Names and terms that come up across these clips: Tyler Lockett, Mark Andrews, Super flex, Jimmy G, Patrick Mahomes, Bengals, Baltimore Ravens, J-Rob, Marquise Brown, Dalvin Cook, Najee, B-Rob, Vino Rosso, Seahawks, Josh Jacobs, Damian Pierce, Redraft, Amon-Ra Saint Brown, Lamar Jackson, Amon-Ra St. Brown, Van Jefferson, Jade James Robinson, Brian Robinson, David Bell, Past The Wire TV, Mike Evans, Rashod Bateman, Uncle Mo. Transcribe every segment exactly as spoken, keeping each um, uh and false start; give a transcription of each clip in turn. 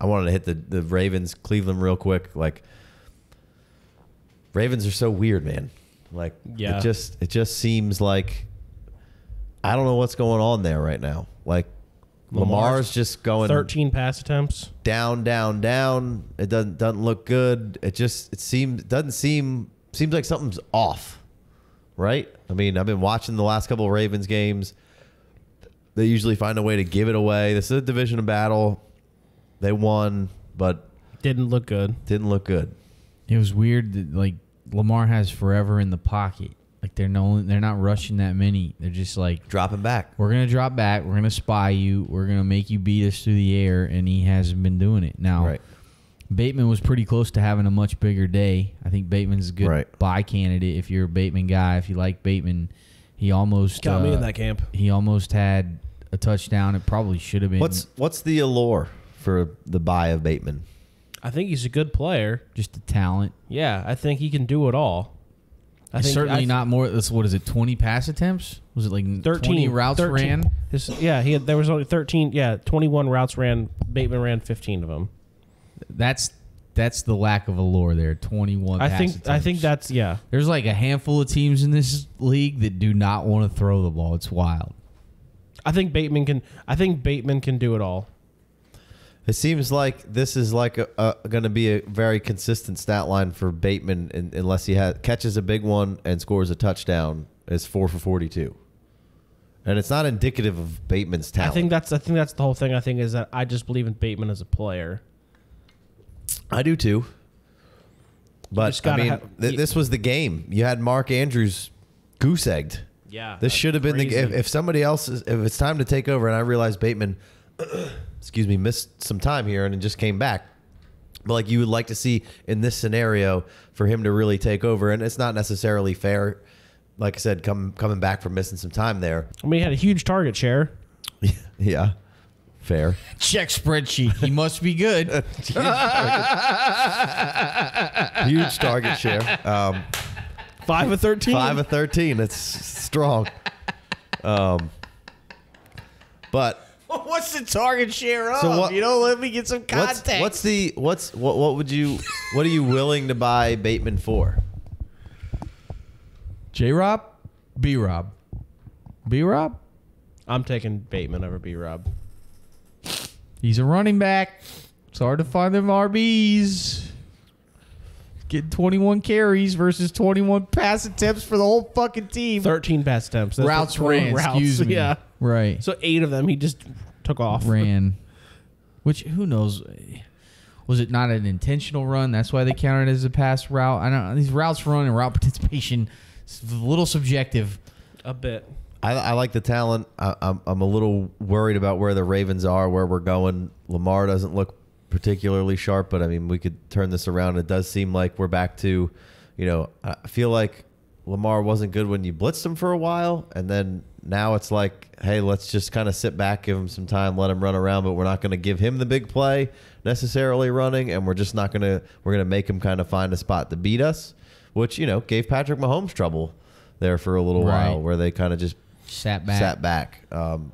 I wanted to hit the, the Ravens, Cleveland real quick. Like, Ravens are so weird, man. Like, yeah. it just it just seems like I don't know what's going on there right now. Like, Lamar's, Lamar's just going thirteen pass attempts down, down, down. It doesn't doesn't look good. It just it seems doesn't seem seems like something's off, right? I mean, I've been watching the last couple of Ravens games. They usually find a way to give it away. This is a division battle. They won, but didn't look good. Didn't look good. It was weird that, like, Lamar has forever in the pocket. Like, they're no, they're not rushing that many. They're just, like... dropping back. We're going to drop back. We're going to spy you. We're going to make you beat us through the air, and he hasn't been doing it. Now, right. Bateman was pretty close to having a much bigger day. I think Bateman's a good right. buy candidate if you're a Bateman guy. If you like Bateman, he almost... Got uh, me in that camp. He almost had a touchdown. It probably should have been... What's What's the allure for the buy of Bateman? I think he's a good player. Just the talent. Yeah, I think he can do it all. I think certainly I th not more. This, what is it? Twenty pass attempts? Was it like thirteen twenty routes thirteen. Ran? This, yeah, he had, there was only thirteen. Yeah, twenty-one routes ran. Bateman ran fifteen of them. That's that's the lack of allure there. Twenty-one. I pass think attempts. I think that's yeah. There's like a handful of teams in this league that do not want to throw the ball. It's wild. I think Bateman can. I think Bateman can do it all. It seems like this is like a, a going to be a very consistent stat line for Bateman, in, unless he has, catches a big one and scores a touchdown. It's four for forty-two, and it's not indicative of Bateman's talent. I think that's I think that's the whole thing. I think is that I just believe in Bateman as a player. I do too. But I mean, th this was the game. You had Mark Andrews goose egged. Yeah, this should have been the if, if somebody else is, if it's time to take over, and I realize Bateman. Excuse me, missed some time here and it just came back. But like you would like to see in this scenario for him to really take over, and it's not necessarily fair. Like I said, come, coming back from missing some time there. I mean, he had a huge target share. Yeah, fair. Check spreadsheet. He must be good. Huge target, huge target share. Um, five of thirteen. Five of thirteen. That's strong. Um, but. What's the target share of? So what, you know, let me get some context. What's, what's the what's what? What would you? What are you willing to buy Bateman for? J-Rob, B-Rob, B-Rob. I'm taking Bateman over B-Rob. He's a running back. It's hard to find them R Bs. Get twenty-one carries versus twenty-one pass attempts for the whole fucking team. thirteen pass attempts. That's routes ran. Routes. Excuse me. Yeah. Right. So eight of them he just took off. Ran. Which, who knows? Was it not an intentional run? That's why they counted it as a pass route. I don't know. These routes run and route participation is a little subjective. A bit. I, I like the talent. I, I'm, I'm a little worried about where the Ravens are, where we're going. Lamar doesn't look particularly sharp, but I mean, we could turn this around. It does seem like we're back to, you know, I feel like Lamar wasn't good when you blitzed him for a while, and then now it's like, hey, let's just kind of sit back, give him some time, let him run around, but we're not going to give him the big play necessarily running, and we're just not going to, we're going to make him kind of find a spot to beat us, which, you know, gave Patrick Mahomes trouble there for a little right. while, where they kind of just sat back. Sat back. Um,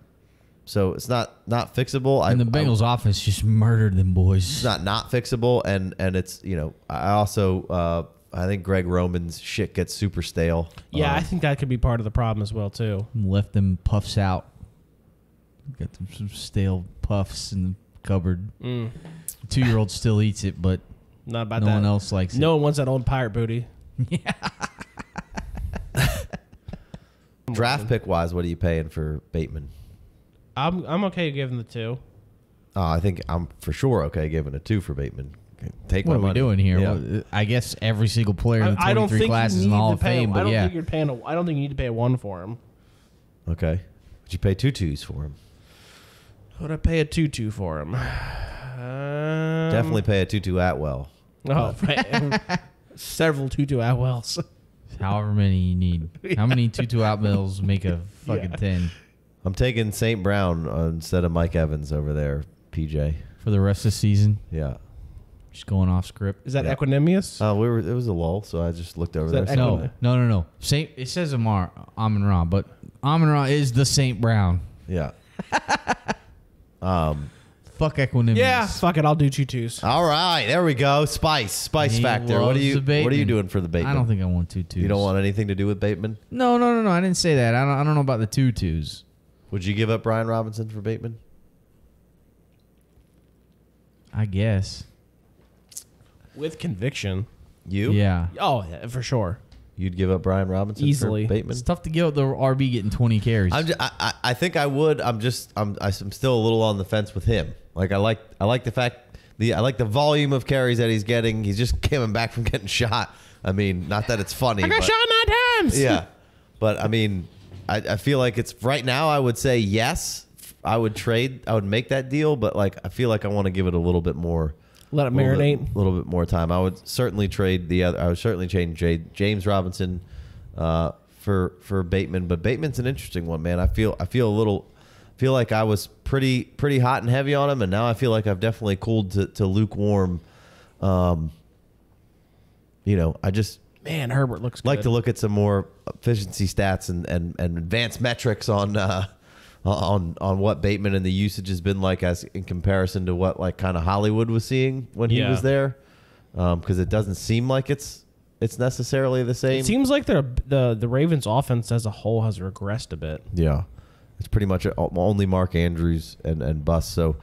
so it's not not fixable. And I, the Bengals I, offense just murdered them boys. It's not not fixable, and and it's, you know, I also. Uh, I think Greg Roman's shit gets super stale. Yeah, um, I think that could be part of the problem as well, too. Left them puffs out. Got them some stale puffs in the cupboard. Mm. The two-year-old still eats it, but not about no that. one else likes no it. No one wants that old pirate booty. Yeah. Draft pick-wise, what are you paying for Bateman? I'm, I'm okay giving the two. Oh, I think I'm for sure okay giving a two for Bateman. Take what are we money. doing here? Yeah. Well, I guess every single player in the twenty-three classes in the Hall of Fame. But I don't yeah. think you're paying. A, I don't think you need to pay a one for him. Okay, would you pay two twos for him? Would I pay a two two for him? Um, Definitely pay a two two Atwell. Oh, right. Several two two Atwells. However many you need. Yeah. How many two two Atwells make a fucking yeah. ten? I'm taking Saint Brown instead of Mike Evans over there, P J, for the rest of the season. Yeah. Just going off script. Is that yeah. equanimous? Uh, we were. It was a lull, so I just looked over there. No, no, no, no. Saint. It says Amar Amon-Ra, but Amon-Ra is the Saint Brown. Yeah. um, Fuck equanimity. Yeah, fuck it. I'll do two twos. All right. There we go. Spice. Spice he factor. What are you What are you doing for the Bateman? I don't think I want two twos. You don't want anything to do with Bateman? No, no, no, no. I didn't say that. I don't, I don't know about the two twos. Would you give up Brian Robinson for Bateman? I guess. With conviction. You? Yeah. Oh, yeah, for sure. You'd give up Brian Robinson easily for Bateman? It's tough to give up the R B getting twenty carries. I'm just, I, I I think I would. I'm just I'm I'm still a little on the fence with him. Like I like I like the fact the I like the volume of carries that he's getting. He's just coming back from getting shot. I mean, not that it's funny. I got but, shot nine times. Yeah, but I mean, I I feel like it's right now. I would say yes. I would trade. I would make that deal. But like I feel like I want to give it a little bit more. Let it marinate. A little, little bit more time. I would certainly trade the other. I would certainly change Jade James Robinson uh, for for Bateman. But Bateman's an interesting one, man. I feel I feel a little feel like I was pretty pretty hot and heavy on him, and now I feel like I've definitely cooled to, to lukewarm. Um, you know, I just man Herbert looks like good. To look at some more efficiency stats and and, and advanced metrics on. Uh, On on what Bateman and the usage has been like as in comparison to what like kind of Hollywood was seeing when yeah. he was there, because um, it doesn't seem like it's it's necessarily the same. It seems like the the the Ravens offense as a whole has regressed a bit. Yeah, it's pretty much only Mark Andrews and and Bus. So,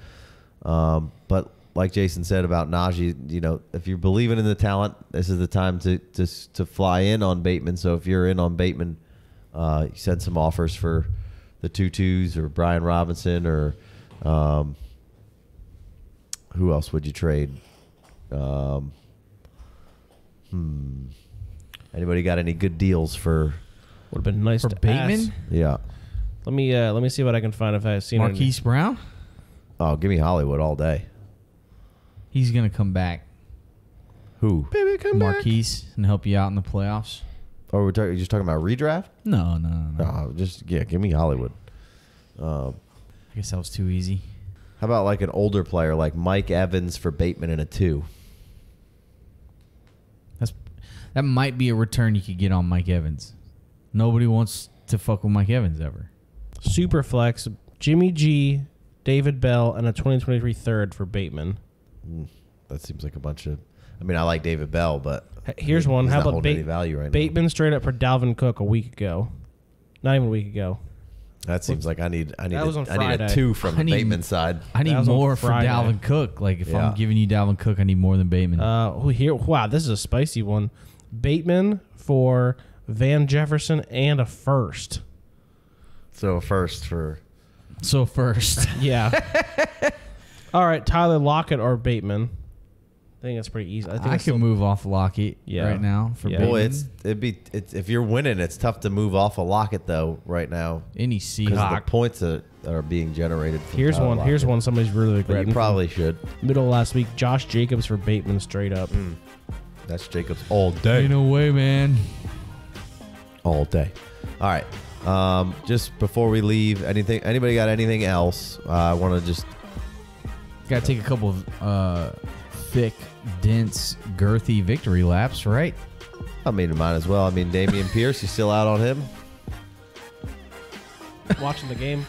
um, but like Jason said about Najee, you know, if you're believing in the talent, this is the time to to to fly in on Bateman. So if you're in on Bateman, uh, you send some offers for. The two twos or Brian Robinson or um, who else would you trade? Um, hmm. Anybody got any good deals for? Would have been nice for to Bateman. Ask. Yeah. Let me uh, let me see what I can find if I've seen Marquise any. Brown. Oh, give me Hollywood all day. He's gonna come back. Who? Baby, come Marquise back. Marquise and help you out in the playoffs. Or we're talking, just talking about redraft? No, no, no. No, just yeah, give me Hollywood. Um, I guess that was too easy. How about like an older player like Mike Evans for Bateman and a two? That's that might be a return you could get on Mike Evans. Nobody wants to fuck with Mike Evans ever. Superflex, Jimmy G, David Bell, and a twenty twenty-three third for Bateman. Mm, that seems like a bunch of. I mean, I like David Bell, but. Here's one. He's How about ba value right Bateman now. Straight up for Dalvin Cook a week ago? Not even a week ago. That seems like I need I need, a, I need a two from need, Bateman's side. I need more from Dalvin Cook. Like if yeah. I'm giving you Dalvin Cook, I need more than Bateman. Uh, here, wow, this is a spicy one. Bateman for Van Jefferson and a first. So a first for. So first, yeah. All right, Tyler Lockett or Bateman. I think that's pretty easy. I, think I can move off Lockett yeah. right now for yeah. Bateman. Boy, it's it'd be it's, if you're winning, it's tough to move off of Lockett though right now. Any Seahawks because the points that are being generated. From here's Tyler one. Lockett. Here's one. Somebody's really regretting. You probably should. Middle of last week, Josh Jacobs for Bateman straight up. Mm. That's Jacobs all day. Ain't no way, man. All day. All right. Um, just before we leave, anything? Anybody got anything else? Uh, I want to just gotta take a couple of. Uh, Thick, dense, girthy victory laps, right? I mean, might as well. I mean, Damian Pierce, you still out on him? Watching the game.